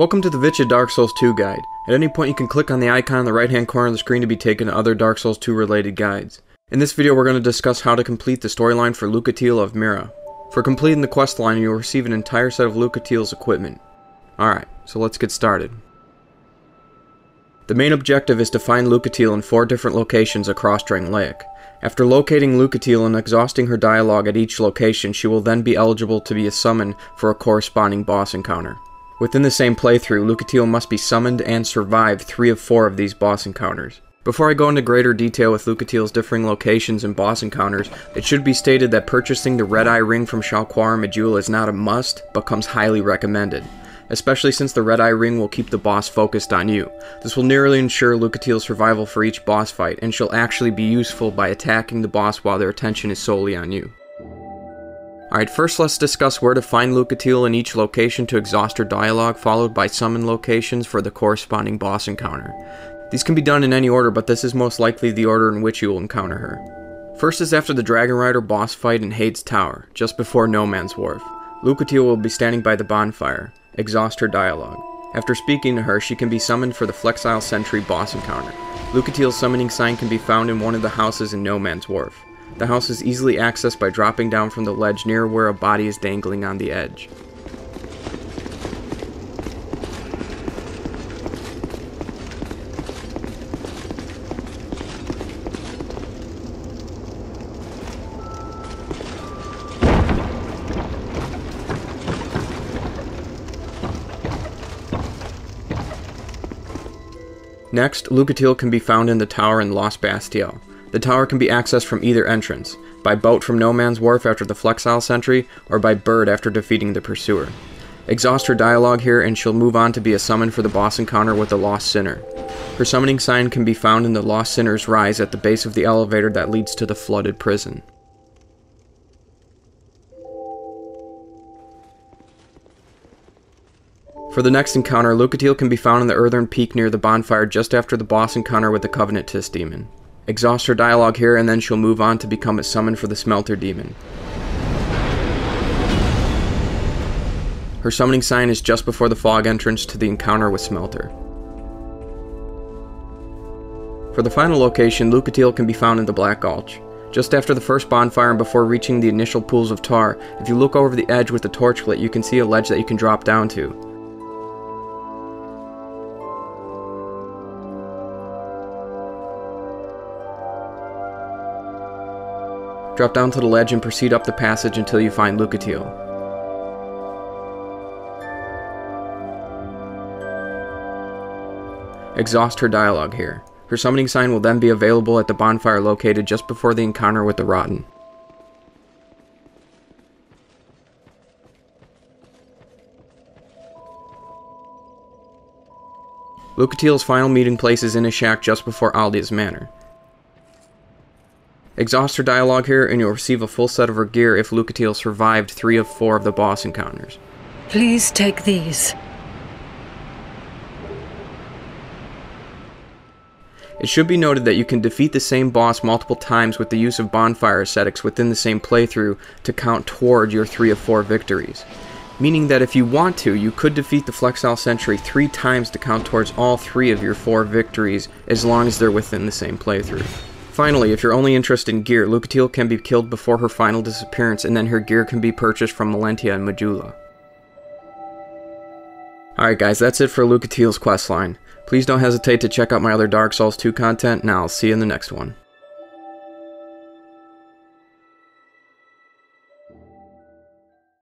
Welcome to the ViiTcha Dark Souls 2 guide. At any point you can click on the icon in the right hand corner of the screen to be taken to other Dark Souls 2 related guides. In this video we're going to discuss how to complete the storyline for Lucatiel of Mirrah. For completing the quest line you will receive an entire set of Lucatiel's equipment. Alright, so let's get started. The main objective is to find Lucatiel in 4 different locations across Drangleic. After locating Lucatiel and exhausting her dialogue at each location, she will then be eligible to be summoned for a corresponding boss encounter. Within the same playthrough, Lucatiel must be summoned and survive 3 of 4 of these boss encounters. Before I go into greater detail with Lucatiel's differing locations and boss encounters, it should be stated that purchasing the Redeye Ring from Shalquoir and Majula is not a must, but comes highly recommended, especially since the Redeye Ring will keep the boss focused on you. This will nearly ensure Lucatiel's survival for each boss fight, and she'll actually be useful by attacking the boss while their attention is solely on you. Alright, first let's discuss where to find Lucatiel in each location to exhaust her dialogue, followed by summon locations for the corresponding boss encounter. These can be done in any order, but this is most likely the order in which you will encounter her. First is after the Dragon Rider boss fight in Heyd's Tower, just before No Man's Wharf. Lucatiel will be standing by the bonfire. Exhaust her dialogue. After speaking to her, she can be summoned for the Flexile Sentry boss encounter. Lucatiel's summoning sign can be found in one of the houses in No Man's Wharf. The house is easily accessed by dropping down from the ledge near where a body is dangling on the edge. Next, Lucatiel can be found in the tower in Lost Bastille. The tower can be accessed from either entrance, by boat from No Man's Wharf after the Flexile Sentry, or by bird after defeating the Pursuer. Exhaust her dialogue here and she'll move on to be summoned for the boss encounter with the Lost Sinner. Her summoning sign can be found in the Lost Sinner's Rise at the base of the elevator that leads to the Flooded Prison. For the next encounter, Lucatiel can be found in the Earthen Peak near the bonfire just after the boss encounter with the Covenant Test Demon. Exhaust her dialogue here and then she'll move on to become summoned for the Smelter Demon. Her summoning sign is just before the fog entrance to the encounter with Smelter. For the final location, Lucatiel can be found in the Black Gulch. Just after the first bonfire and before reaching the initial pools of tar, if you look over the edge with the torch lit, you can see a ledge that you can drop down to. Drop down to the ledge and proceed up the passage until you find Lucatiel. Exhaust her dialogue here. Her summoning sign will then be available at the bonfire located just before the encounter with the Rotten. Lucatiel's final meeting place is in a shack just before Aldia's manor. Exhaust her dialogue here and you'll receive a full set of her gear if Lucatiel survived 3 of 4 of the boss encounters. Please take these. It should be noted that you can defeat the same boss multiple times with the use of bonfire ascetics within the same playthrough to count toward your 3 of 4 victories. Meaning that if you want to, you could defeat the Flexile Sentry 3 times to count towards all 3 of your 4 victories as long as they're within the same playthrough. Finally, if you're only interested in gear, Lucatiel can be killed before her final disappearance and then her gear can be purchased from Malentia and Majula. Alright guys, that's it for Lucatiel's questline. Please don't hesitate to check out my other Dark Souls 2 content and I'll see you in the next one.